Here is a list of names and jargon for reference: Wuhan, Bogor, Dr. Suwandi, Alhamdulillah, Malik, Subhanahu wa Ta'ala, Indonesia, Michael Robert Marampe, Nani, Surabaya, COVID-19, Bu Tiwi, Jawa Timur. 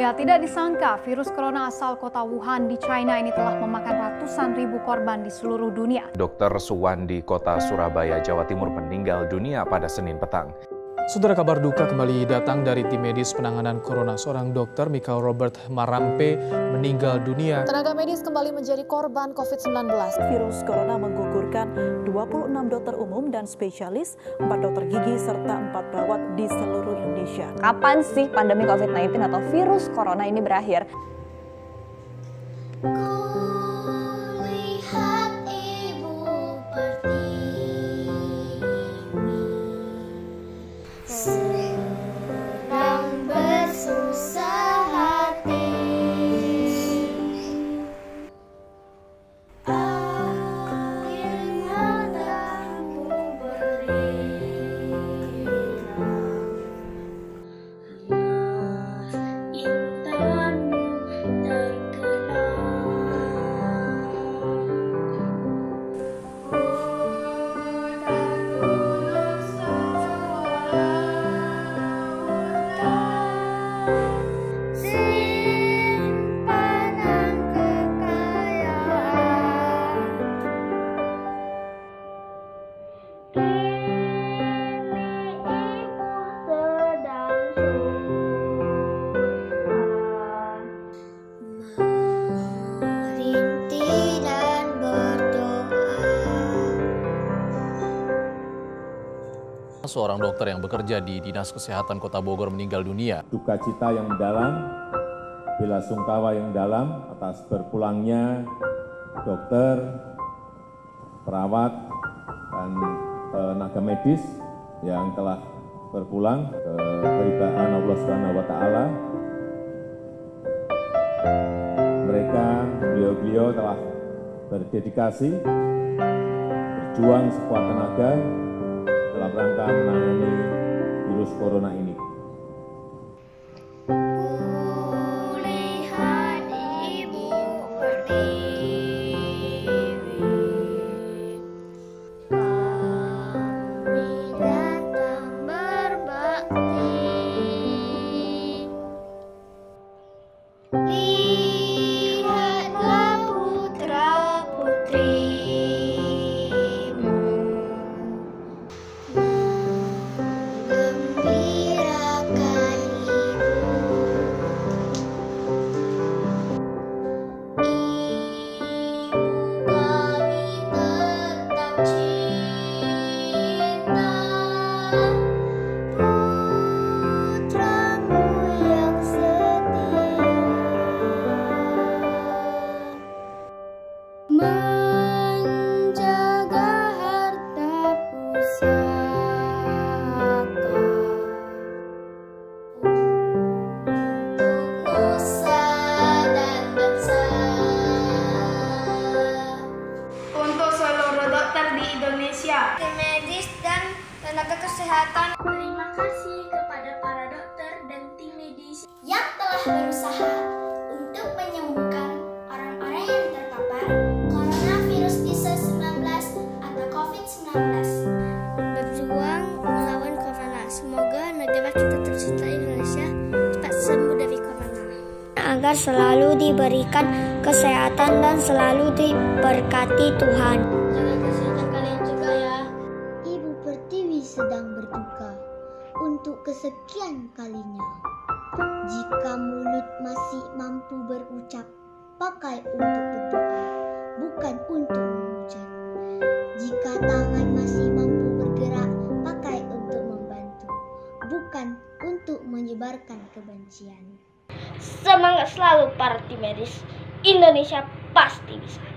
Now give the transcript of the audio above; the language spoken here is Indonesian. Ya, tidak disangka virus corona asal kota Wuhan di China ini telah memakan ratusan ribu korban di seluruh dunia. Dr. Suwandi, kota Surabaya, Jawa Timur meninggal dunia pada Senin petang. Saudara, kabar duka kembali datang dari tim medis penanganan corona. Seorang dokter, Michael Robert Marampe, meninggal dunia. Tenaga medis kembali menjadi korban COVID-19. Virus corona menggugurkan 26 dokter umum dan spesialis, 4 dokter gigi, serta 4 perawat di seluruh Indonesia. Kapan sih pandemi COVID-19 atau virus corona ini berakhir? Seorang dokter yang bekerja di Dinas Kesehatan Kota Bogor meninggal dunia. Duka cita yang mendalam, bela sungkawa yang dalam atas berpulangnya dokter, perawat, dan tenaga medis yang telah berpulang ke keridaan Allah Subhanahu wa Ta'ala. Mereka, beliau-beliau telah berdedikasi, berjuang sekuat tenaga, dalam rangka menangani virus corona ini. Kulihat ibu berdiri, kami datang berbakti. Lihatlah putra putri. Medis dan tenaga kesehatan. Terima kasih kepada para dokter dan tim medis yang telah berusaha untuk menyembuhkan orang-orang yang terpapar coronavirus 19 atau COVID-19. Berjuang melawan corona. Semoga negara kita tercinta Indonesia cepat sembuh dari corona. Agar selalu diberikan kesehatan dan selalu diberkati Tuhan. Sedang berduka untuk kesekian kalinya. Jika mulut masih mampu berucap, pakai untuk berdoa, bukan untuk mengucap. Jika tangan masih mampu bergerak, pakai untuk membantu, bukan untuk menyebarkan kebencian. Semangat selalu para tim medis, Indonesia pasti bisa.